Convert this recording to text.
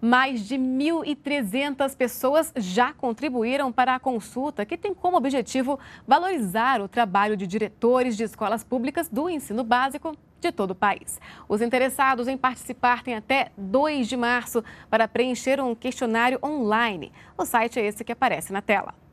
Mais de 1.300 pessoas já contribuíram para a consulta, que tem como objetivo valorizar o trabalho de diretores de escolas públicas do ensino básico de todo o país. Os interessados em participar têm até 2 de março para preencher um questionário online. O site é esse que aparece na tela.